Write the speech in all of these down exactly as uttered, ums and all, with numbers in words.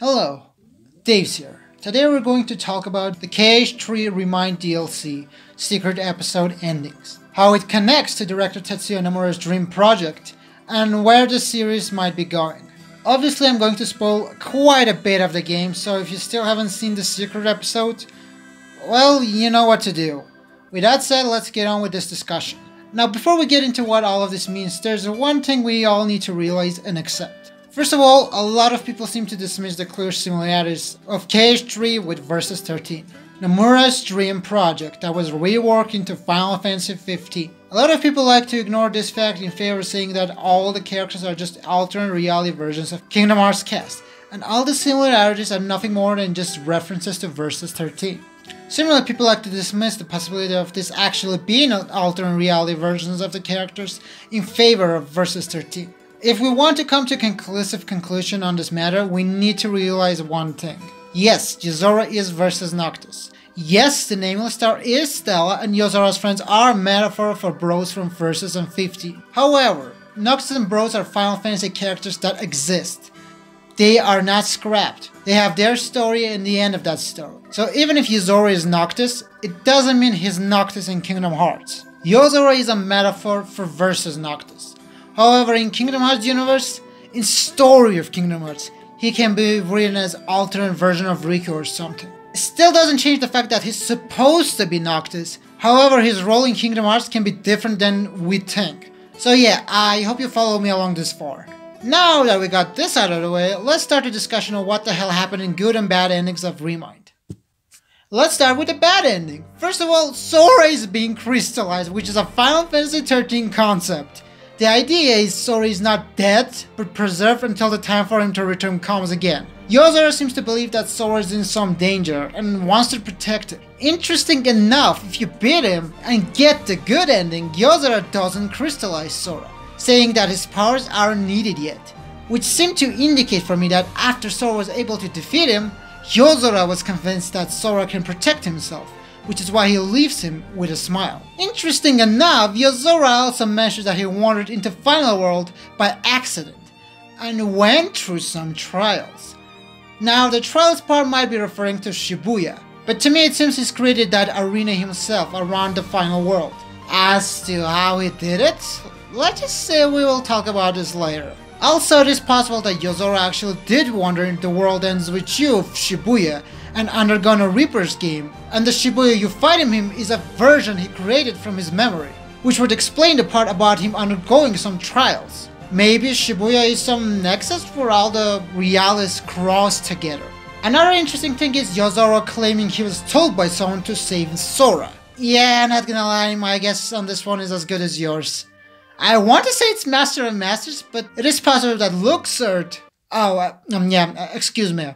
Hello, Dave's here. Today we're going to talk about the K H three Remind D L C, Secret Episode Endings, how it connects to director Tetsuya Nomura's dream project, and where the series might be going. Obviously I'm going to spoil quite a bit of the game, so if you still haven't seen the secret episode, well, you know what to do. With that said, let's get on with this discussion. Now before we get into what all of this means, there's one thing we all need to realize and accept. First of all, a lot of people seem to dismiss the clear similarities of K H three with Versus thirteen, Nomura's dream project that was reworked into Final Fantasy fifteen. A lot of people like to ignore this fact in favor of saying that all the characters are just alternate reality versions of Kingdom Hearts cast, and all the similarities are nothing more than just references to Versus thirteen. Similarly, people like to dismiss the possibility of this actually being alternate reality versions of the characters in favor of Versus thirteen. If we want to come to a conclusive conclusion on this matter, we need to realize one thing. Yes, Yozora is versus Noctis. Yes, the Nameless Star is Stella and Yozora's friends are a metaphor for bros from Versus and fifteen. However, Noctis and bros are Final Fantasy characters that exist. They are not scrapped. They have their story and the end of that story. So even if Yozora is Noctis, it doesn't mean he's Noctis in Kingdom Hearts. Yozora is a metaphor for Versus Noctis. However, in Kingdom Hearts universe, in story of Kingdom Hearts, he can be written as alternate version of Riku or something. Still doesn't change the fact that he's supposed to be Noctis, however his role in Kingdom Hearts can be different than we think. So yeah, I hope you follow me along this far. Now that we got this out of the way, let's start the discussion of what the hell happened in good and bad endings of Remind. Let's start with the bad ending. First of all, Sora is being crystallized, which is a Final Fantasy thirteen concept. The idea is Sora is not dead, but preserved until the time for him to return comes again. Yozora seems to believe that Sora is in some danger and wants to protect it. Interesting enough, if you beat him and get the good ending, Yozora doesn't crystallize Sora, saying that his powers aren't needed yet, which seemed to indicate for me that after Sora was able to defeat him, Yozora was convinced that Sora can protect himself, which is why he leaves him with a smile. Interesting enough, Yozora also mentions that he wandered into Final World by accident and went through some trials. Now the trials part might be referring to Shibuya, but to me it seems he's created that arena himself around the Final World. As to how he did it, let's just say we will talk about this later. Also, it is possible that Yozora actually did wander into World Ends with You of Shibuya and undergone a Reaper's game, and the Shibuya you fight in him is a version he created from his memory, which would explain the part about him undergoing some trials. Maybe Shibuya is some nexus for all the realities crossed together. Another interesting thing is Yozora claiming he was told by someone to save Sora. Yeah, not gonna lie, my guess on this one is as good as yours. I want to say it's Master of Masters, but it is possible that Luxord... Oh, uh, um, yeah, uh, excuse me.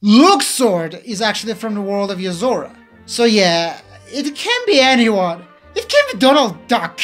Luxord is actually from the world of Yozora. So yeah, it can be anyone. It can be Donald Duck.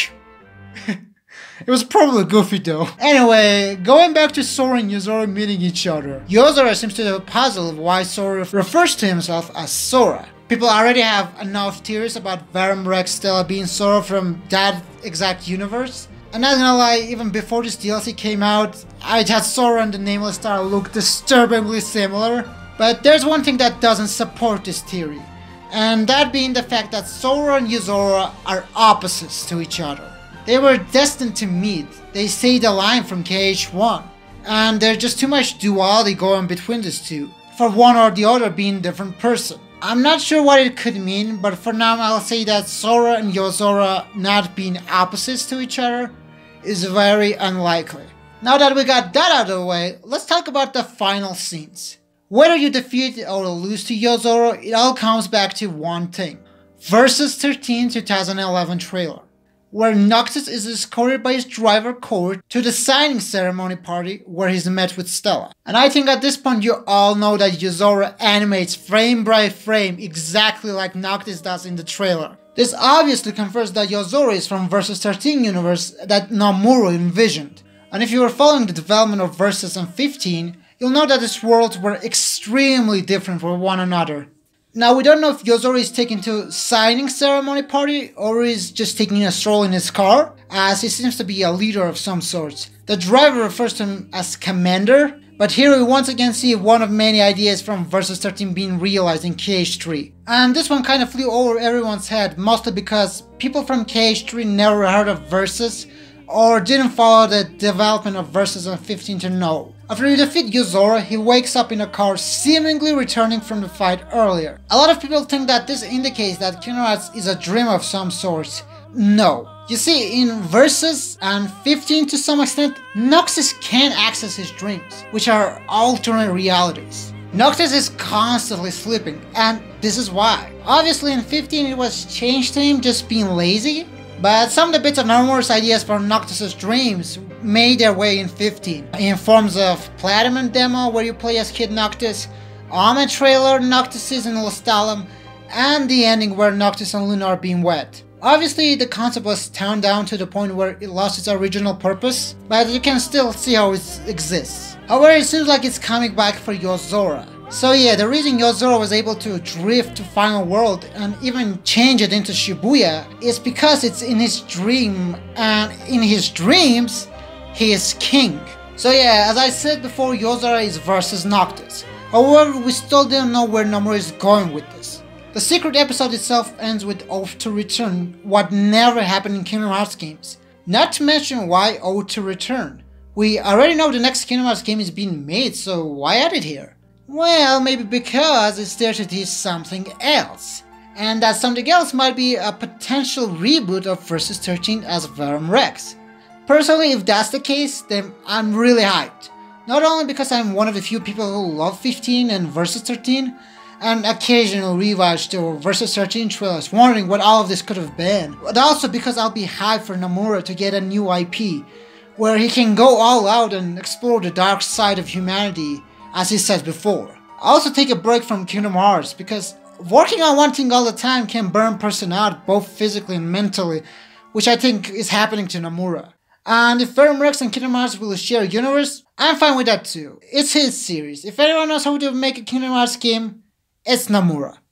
It was probably Goofy though. Anyway, going back to Sora and Yozora meeting each other. Yozora seems to have a puzzle of why Sora refers to himself as Sora. People already have enough theories about Verum Rex Stella being Sora from that exact universe. And not gonna lie, even before this D L C came out, I thought Sora and the Nameless Star look disturbingly similar. But there's one thing that doesn't support this theory, and that being the fact that Sora and Yozora are opposites to each other. They were destined to meet, they say the line from K H one, and there's just too much duality going between these two, for one or the other being a different person. I'm not sure what it could mean, but for now I'll say that Sora and Yozora not being opposites to each other is very unlikely. Now that we got that out of the way, let's talk about the final scenes. Whether you defeat or lose to Yozora, it all comes back to one thing. Versus thirteen two thousand eleven trailer, where Noctis is escorted by his driver Cord to the signing ceremony party where he's met with Stella. And I think at this point you all know that Yozora animates frame by frame exactly like Noctis does in the trailer. This obviously confirms that Yozora is from Versus thirteen universe that Nomura envisioned. And if you were following the development of Versus and fifteen, you'll know that these worlds were extremely different from one another. Now we don't know if Yozora is taken to signing ceremony party or is just taking a stroll in his car, as he seems to be a leader of some sorts. The driver refers to him as Commander, But here we once again see one of many ideas from Versus thirteen being realized in K H three. And this one kind of flew over everyone's head, mostly because people from K H three never heard of Versus or didn't follow the development of Versus on fifteen to know. After you defeat Yozora, he wakes up in a car, seemingly returning from the fight earlier. A lot of people think that this indicates that Kingdom Hearts is a dream of some sort. No. You see, in Versus and fifteen to some extent, Noctis can access his dreams, which are alternate realities. Noctis is constantly sleeping, and this is why. Obviously in fifteen it was changed to him just being lazy, but some of the bits of numerous ideas from Noctis' dreams made their way in fifteen, in forms of Platinum Demo where you play as Kid Noctis, Almond Trailer Noctis is in Lestallum, and the ending where Noctis and Luna are being wed. Obviously, the concept was toned down to the point where it lost its original purpose, but you can still see how it exists. However, it seems like it's coming back for Yozora. So yeah, the reason Yozora was able to drift to Final World and even change it into Shibuya is because it's in his dream, and in his dreams, he is king. So yeah, as I said before, Yozora is versus Noctis. However, we still didn't know where Nomura is going with this. The secret episode itself ends with Oath to Return, what never happened in Kingdom Hearts games. Not to mention, why Oath to Return? We already know the next Kingdom Hearts game is being made, so why add it here? Well, maybe because it's there to teach something else. And that something else might be a potential reboot of Versus thirteen as Verum Rex. Personally, if that's the case, then I'm really hyped. Not only because I'm one of the few people who love fifteen and Versus thirteen, an occasional rewatch to Versus thirteen trailers, wondering what all of this could have been, but also because I'll be hyped for Nomura to get a new I P, where he can go all out and explore the dark side of humanity, as he said before. I also take a break from Kingdom Hearts, because working on one thing all the time can burn a person out both physically and mentally, which I think is happening to Nomura. And if Verum Rex and Kingdom Hearts will share a universe, I'm fine with that too. It's his series. If anyone knows how to make a Kingdom Hearts game, it's Nomura.